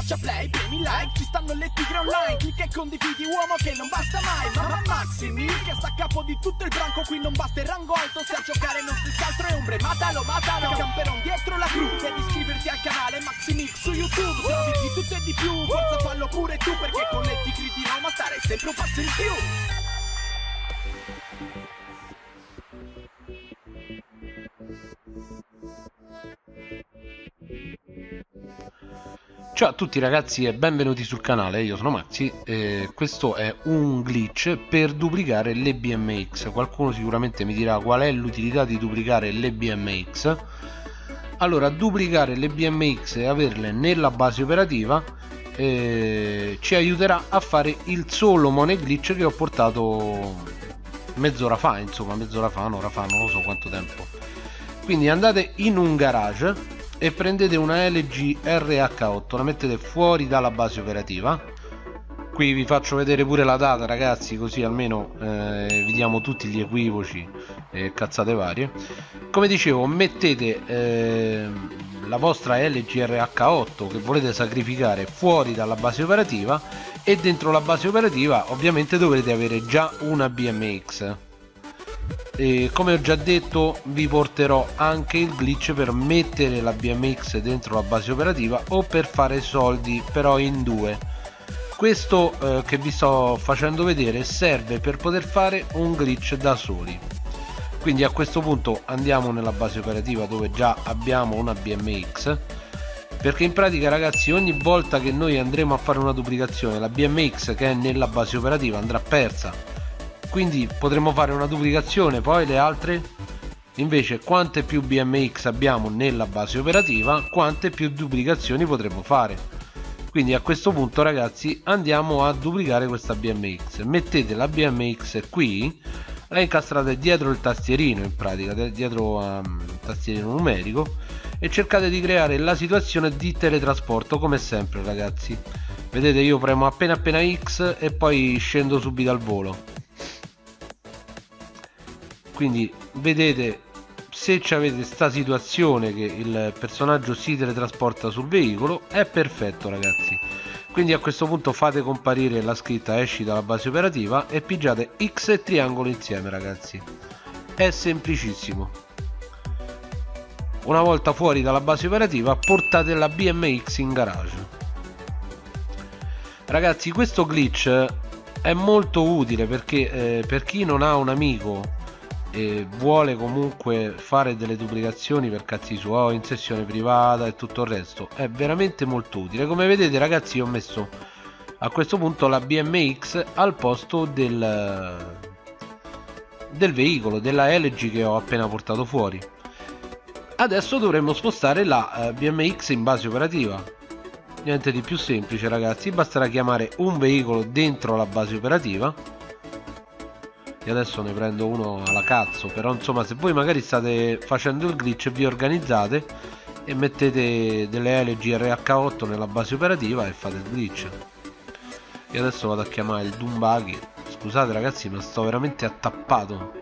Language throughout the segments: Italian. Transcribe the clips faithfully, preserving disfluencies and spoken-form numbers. schiaccia play, premi like, ci stanno le tigre online. Clicca e condividi, uomo, che non basta mai. Mamma Maxi Mik che sta a capo di tutto il branco, qui non basta il rango alto, se a giocare non si altro è ombre, matalo, matalo, camperon dietro la cru. Devi iscriverti al canale Maxi Mik su YouTube, se avvicini tutto e di più, forza fallo pure tu, perché con le tigre di Roma stare sempre un passo in più. Ciao a tutti ragazzi e benvenuti sul canale, io sono Maxi e questo è un glitch per duplicare le B M X. Qualcuno sicuramente mi dirà qual è l'utilità di duplicare le B M X. Allora, duplicare le B M X e averle nella base operativa eh, ci aiuterà a fare il solo money glitch che ho portato mezz'ora fa, insomma mezz'ora fa, un'ora fa, non lo so quanto tempo. Quindi andate in un garage e prendete una L G R H otto, la mettete fuori dalla base operativa. Qui vi faccio vedere pure la data ragazzi, così almeno eh, vediamo tutti gli equivoci e cazzate varie. Come dicevo, mettete eh, la vostra L G R H otto che volete sacrificare fuori dalla base operativa, e dentro la base operativa ovviamente dovrete avere già una B M X. E come ho già detto, vi porterò anche il glitch per mettere la B M X dentro la base operativa o per fare soldi, però in due. Questo eh, che vi sto facendo vedere serve per poter fare un glitch da soli. Quindi a questo punto andiamo nella base operativa dove già abbiamo una B M X, perché in pratica ragazzi ogni volta che noi andremo a fare una duplicazione, la B M X che è nella base operativa andrà persa. Quindi potremmo fare una duplicazione, poi le altre. Invece quante più B M X abbiamo nella base operativa, quante più duplicazioni potremmo fare. Quindi a questo punto ragazzi andiamo a duplicare questa B M X. Mettete la B M X qui, la incastrate dietro il tastierino, in pratica dietro al um, tastierino numerico, e cercate di creare la situazione di teletrasporto come sempre ragazzi. Vedete, io premo appena appena X e poi scendo subito al volo. Quindi vedete se avete sta situazione che il personaggio si teletrasporta sul veicolo, è perfetto ragazzi. Quindi a questo punto fate comparire la scritta esci dalla base operativa e pigiate X e triangolo insieme ragazzi. È semplicissimo. Una volta fuori dalla base operativa portate la B M X in garage. Ragazzi, questo glitch è molto utile perché eh, per chi non ha un amico e vuole comunque fare delle duplicazioni per cazzi suoi in sessione privata e tutto il resto, è veramente molto utile. Come vedete ragazzi, io ho messo a questo punto la B M X al posto del del veicolo, della Elegy che ho appena portato fuori. Adesso dovremmo spostare la B M X in base operativa. Niente di più semplice ragazzi, basterà chiamare un veicolo dentro la base operativa. E adesso ne prendo uno alla cazzo, però insomma, se voi magari state facendo il glitch vi organizzate e mettete delle L G R H otto nella base operativa e fate il glitch. E adesso vado a chiamare il Doom Buggy. Scusate ragazzi, ma sto veramente attappato.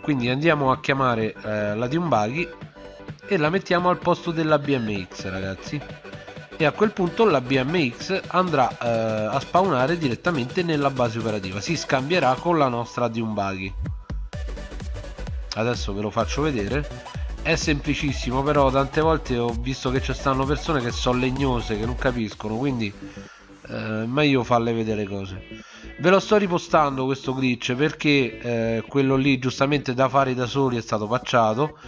Quindi andiamo a chiamare eh, la Doom Buggy e la mettiamo al posto della B M X ragazzi. E a quel punto la B M X andrà eh, a spawnare direttamente nella base operativa, si scambierà con la nostra Doom Buggy. Adesso ve lo faccio vedere, è semplicissimo, però tante volte ho visto che ci stanno persone che sono legnose, che non capiscono, quindi eh, meglio farle vedere cose. Ve lo sto ripostando questo glitch perché eh, quello lì giustamente da fare da soli è stato patchato.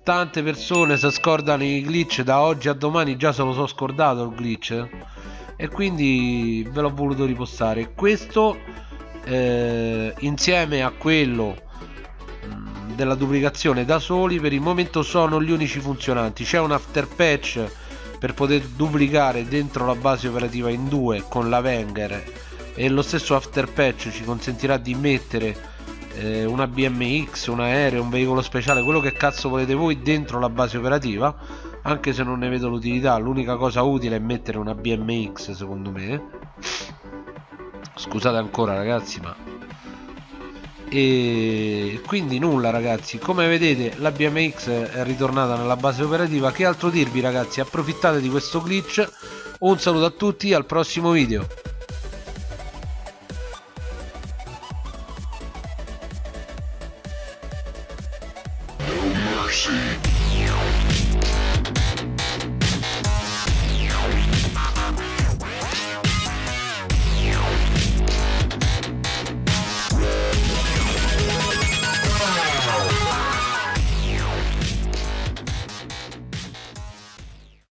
Tante persone si scordano i glitch, da oggi a domani già se lo so scordato il glitch, e quindi ve l'ho voluto ripostare questo eh, insieme a quello della duplicazione da soli. Per il momento sono gli unici funzionanti. C'è un after patch per poter duplicare dentro la base operativa in due con la Wenger, e lo stesso after patch ci consentirà di mettere una B M X, un aereo, un veicolo speciale, quello che cazzo volete voi dentro la base operativa, anche se non ne vedo l'utilità. L'unica cosa utile è mettere una B M X secondo me. Scusate ancora ragazzi, ma E quindi nulla ragazzi, come vedete la B M X è ritornata nella base operativa. Che altro dirvi ragazzi, approfittate di questo glitch. Un saluto a tutti, al prossimo video. Maxi.